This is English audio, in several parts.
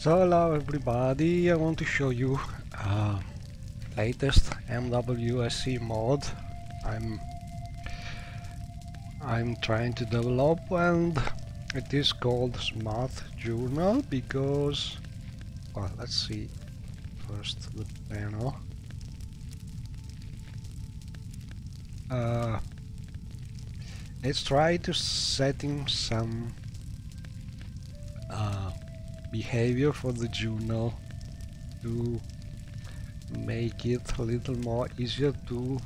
So hello everybody, I want to show you latest MWSE mod I'm trying to develop, and it is called Smart Journal because, well, let's see first the panel. Let's try to setting some behavior for the journal to make it a little more easier to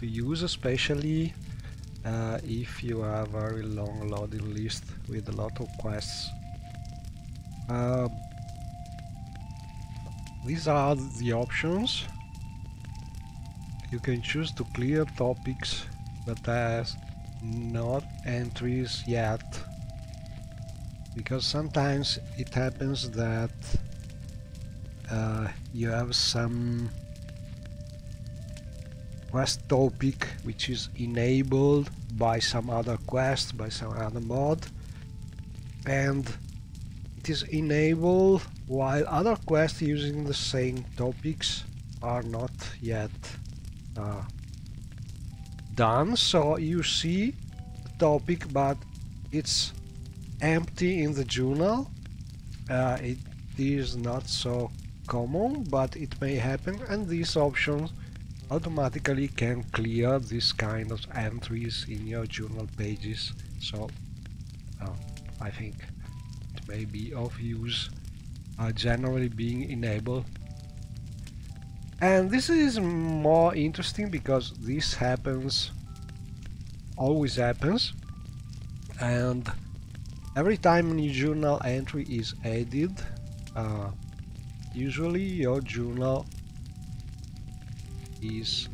use, especially if you have a very long loading list with a lot of quests. These are the options. You can choose to clear topics that has not entries yet, because sometimes it happens that you have some quest topic which is enabled by some other quest, by some other mod, and it is enabled while other quests using the same topics are not yet done. So you see the topic, but it's empty in the journal. It is not so common, but it may happen, and these options automatically can clear this kind of entries in your journal pages. So I think it may be of use, generally being enabled. And this is more interesting because this happens, always happens, and every time a new journal entry is added, usually your journal is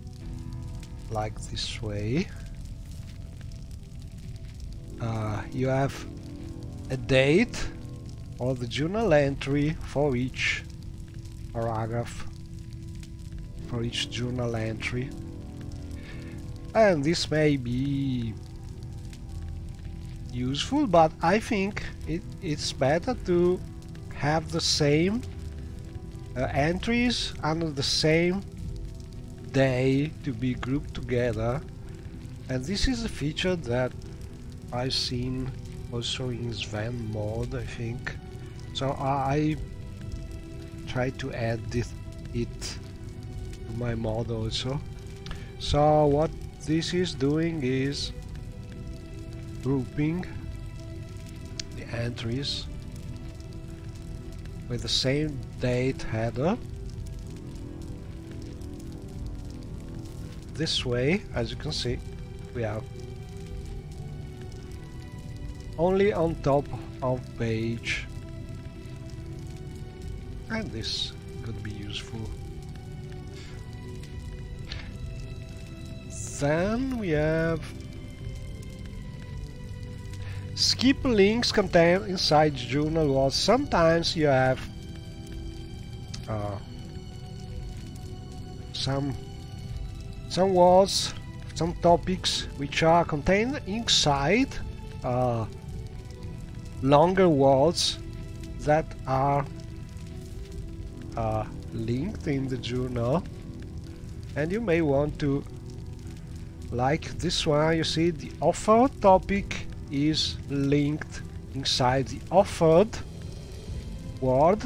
like this way. You have a date or the journal entry for each paragraph, for each journal entry, and this may be useful, but I think it's better to have the same entries under the same day to be grouped together, and this is a feature that I've seen also in Sven mod, I think. So I try to add it my mod also. So what this is doing is grouping the entries with the same date header this way. As you can see, we are only on top of page, and this could be useful. Then we have skip links contained inside journal walls. Sometimes you have some walls, some topics which are contained inside longer walls that are linked in the journal, and you may want to, like this one, you see the offered topic is linked inside the offered word,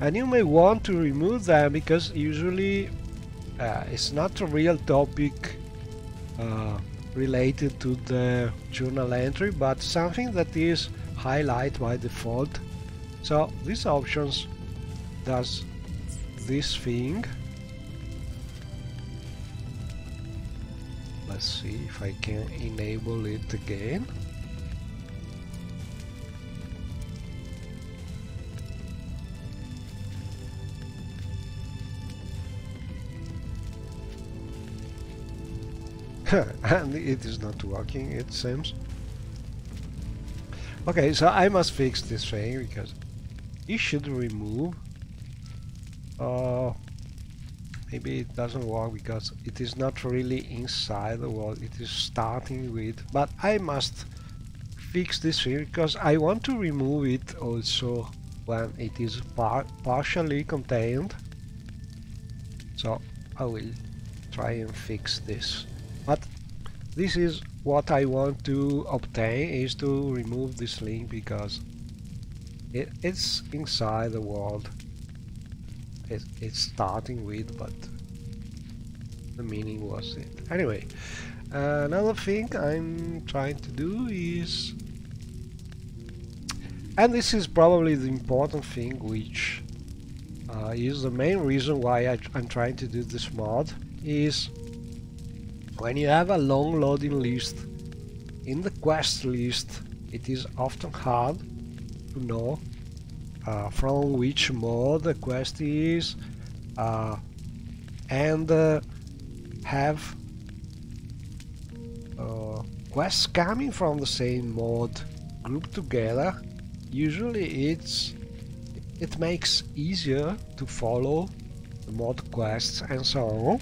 and you may want to remove them because usually it's not a real topic related to the journal entry, but something that is highlighted by default. So these options does this thing. Let's see if I can enable it again. And it is not working, it seems. Okay, so I must fix this thing because it should remove. Maybe it doesn't work because it is not really inside the wall, it is starting with, but I must fix this here because I want to remove it also when it is partially contained. So I will try and fix this. But this is what I want to obtain, is to remove this link because it's inside the world. It's starting with, but the meaning was it. Anyway, another thing I'm trying to do is, and this is probably the important thing, which is the main reason why I'm trying to do this mod, is when you have a long loading list in the quest list, it is often hard to know from which mod the quest is, and have quests coming from the same mod grouped together. Usually it makes easier to follow the mod quests and so on.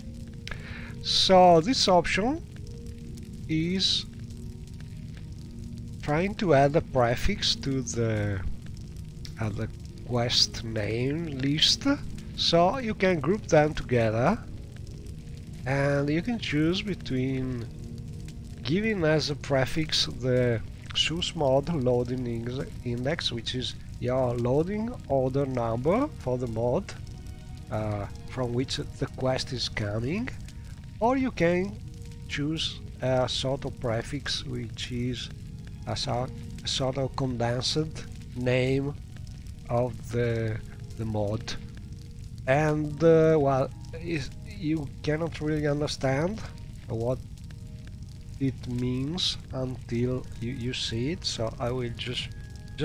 So this option is trying to add a prefix to the quest name list, so you can group them together, and you can choose between giving as a prefix the SourceMod loading index, which is your loading order number for the mod from which the quest is coming, or you can choose a sort of prefix which is a sort of condensed name of the mod. And well, you cannot really understand what it means until you see it, so I will just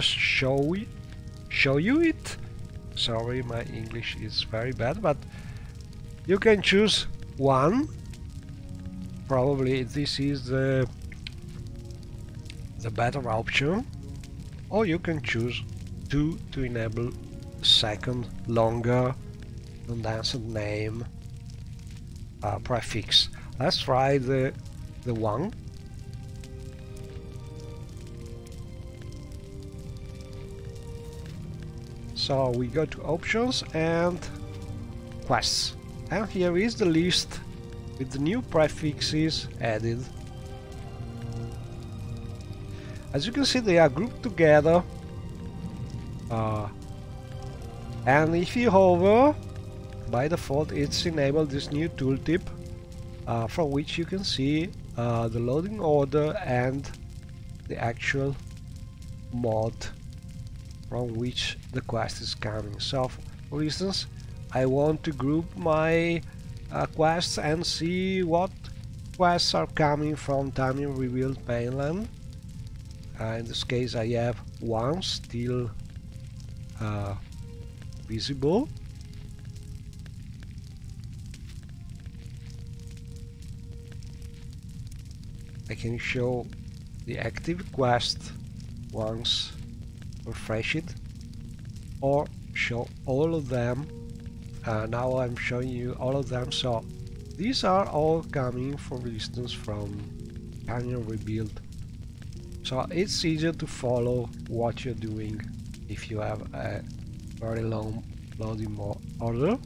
show you it. Sorry, my English is very bad, but you can choose one. Probably this is the better option, or you can choose two to enable second longer condensed name prefix. Let's try the one. So we go to options and quests, and here is the list with the new prefixes added. As you can see, they are grouped together, and if you hover, by default it's enabled this new tooltip from which you can see the loading order and the actual mod from which the quest is coming. So for instance, I want to group my quests and see what quests are coming from Tamriel Rebuilt mainland. In this case I have one still visible. I can show the active quest once, refresh it, or show all of them. Now I'm showing you all of them, so these are all coming, for instance, from Canyon Rebuild. So it's easier to follow what you're doing if you have a very long loading order.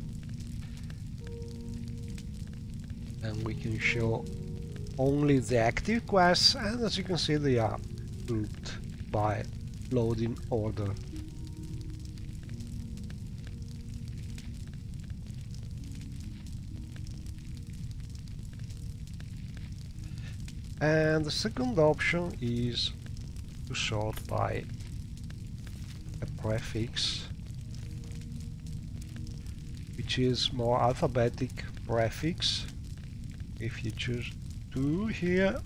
And we can show only the active quests, and as you can see they are grouped by loading order. And the second option is to sort by a prefix, which is more alphabetic prefix. If you choose two here,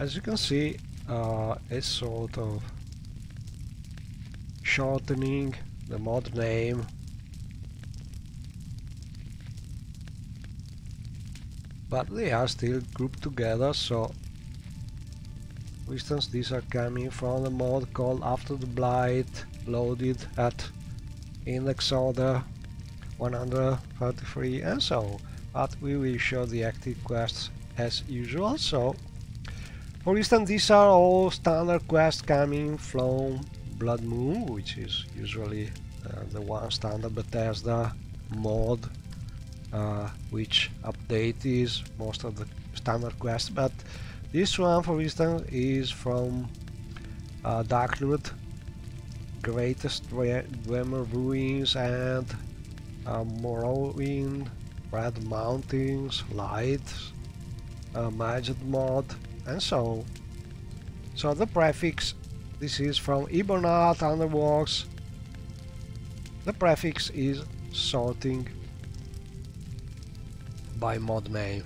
as you can see, it's sort of shortening the mod name. But they are still grouped together, so Resistance, these are coming from the mod called After the Blight, loaded at index order 133 and so. But we will show the active quests as usual. So, for instance, these are all standard quests coming from Blood Moon, which is usually the one standard Bethesda mod, which updates most of the standard quests. But this one, for instance, is from Darkroot, Greatest Dwemer Ruins and Morrowind Red Mountains Lights, Magic mod, and so. So the prefix, this is from Ebonaut Underworks. The prefix is sorting by mod name.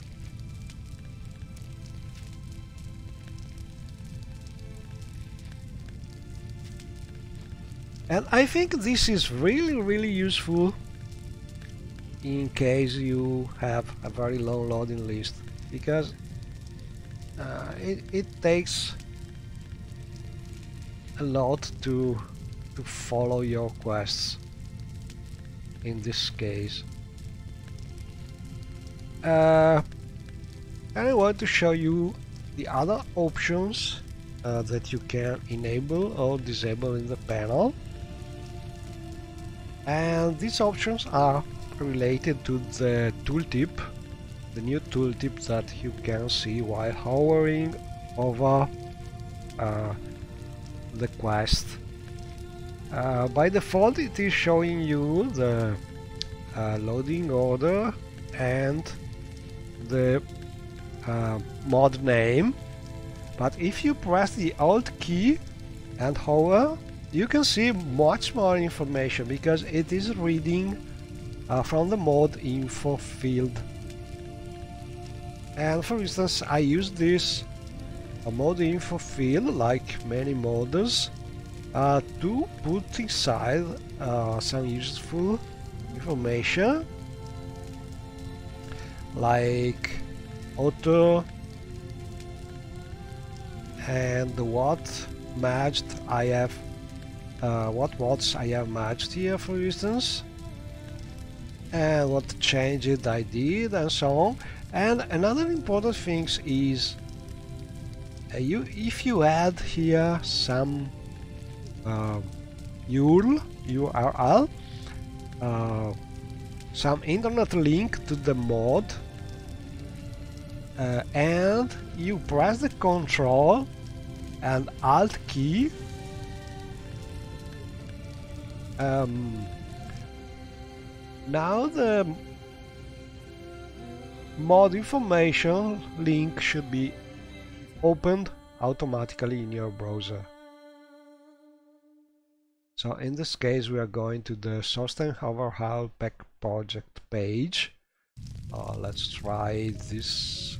And I think this is really useful in case you have a very long loading list, because it takes a lot to follow your quests in this case. And I want to show you the other options that you can enable or disable in the panel. And these options are related to the tooltip, the new tooltip that you can see while hovering over the quest. By default, it is showing you the loading order and the mod name, but if you press the Alt key and hover, you can see much more information, because it is reading from the mod info field. And for instance, I use this mod info field, like many modders, to put inside some useful information like author and what matched I have, what mods I have matched here, for instance, and what changes I did, and so on. And another important thing is if you add here some URL, some internet link to the mod, and you press the Control and Alt key, now the mod information link should be opened automatically in your browser. So in this case we are going to the Sostenoverhaul Pack project page. Let's try this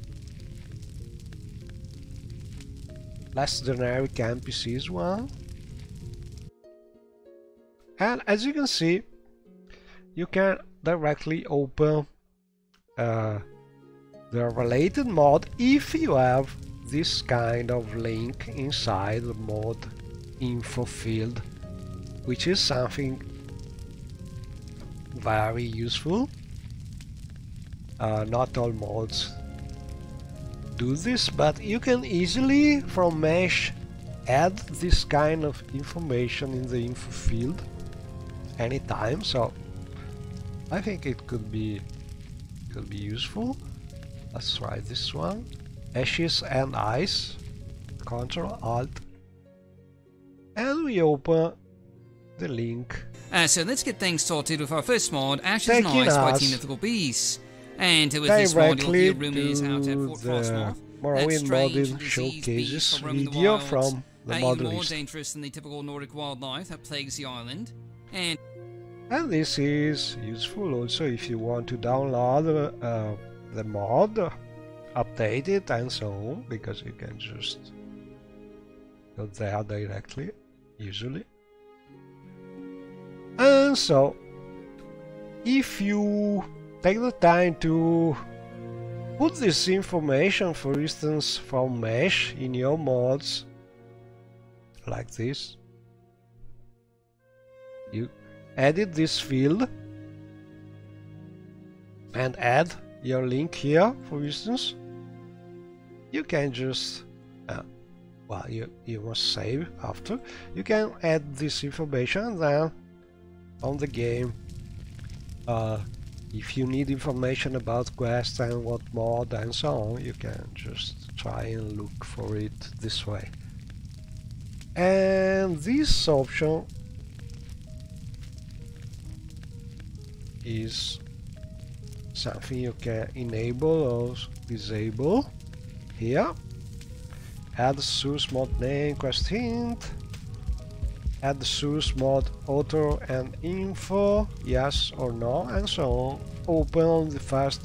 less generic NPCs one. And as you can see, you can directly open the related mod if you have this kind of link inside the mod info field, which is something very useful. Not all mods do this, but you can easily from Mesh add this kind of information in the info field anytime. So I think it could be useful. Let's try this one. Ashes and Ice. Ctrl Alt. And we open the link. So let's get things sorted with our first mod, Ashes and Ice by Team Mythical Beasts. And with this mod, you'll hear rumors out at Fort Frostmourne. Morrowind modding showcases video from the mod list. More dangerous than the typical Nordic wildlife that plagues the island. And this is useful also if you want to download the mod, update it, and so on, because you can just go there directly, usually. And so, if you take the time to put this information, for instance, from Mesh in your mods, like this. You edit this field and add your link here, for instance. You can just, well, you must save after. You can add this information then on the game. If you need information about quests and what mod and so on, you can just try and look for it this way. And this option is something you can enable or disable here. Add source mod name, quest hint. Add the source mod, author and info, yes or no, and so on. Open the first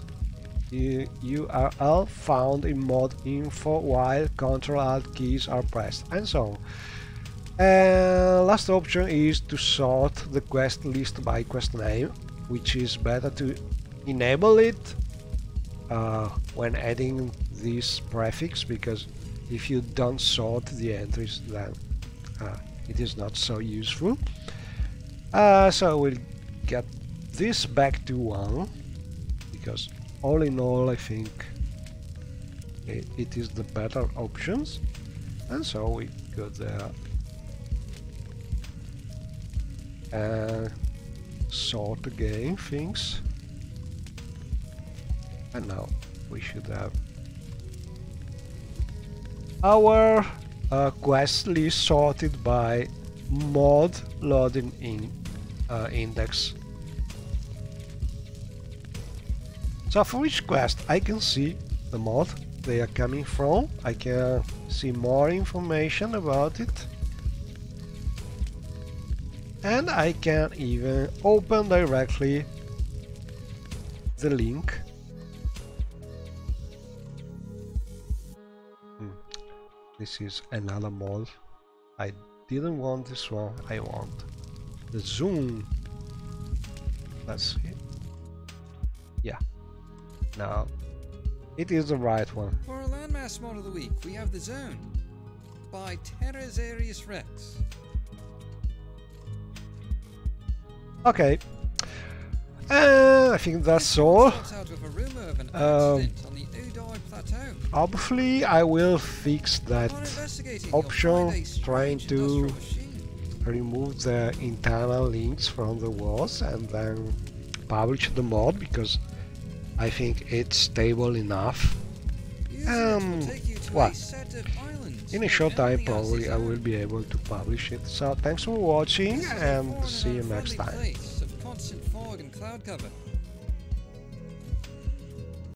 URL found in mod info while Ctrl-Alt keys are pressed, and so on. And last option is to sort the quest list by quest name, which is better to enable it when adding this prefix, because if you don't sort the entries, then it is not so useful. So we'll get this back to 1, because all in all I think it is the better options, and so we go there and sort again things, and now we should have our quest list sorted by mod loading in index. So for each quest I can see the mod they are coming from, I can see more information about it, and I can even open directly the link. This is another mod. I didn't want this one, I want the zoom. Let's see. Yeah. Now, it is the right one. For our landmass mod of the week, we have the zone by Terra Zarius Rex. Okay. I think that's all. Hopefully I will fix that option, trying to remove the internal links from the walls and then publish the mod, because I think it's stable enough. Well, in a short time probably I will be able to publish it. So thanks for watching and see you next time. Constant fog and cloud cover.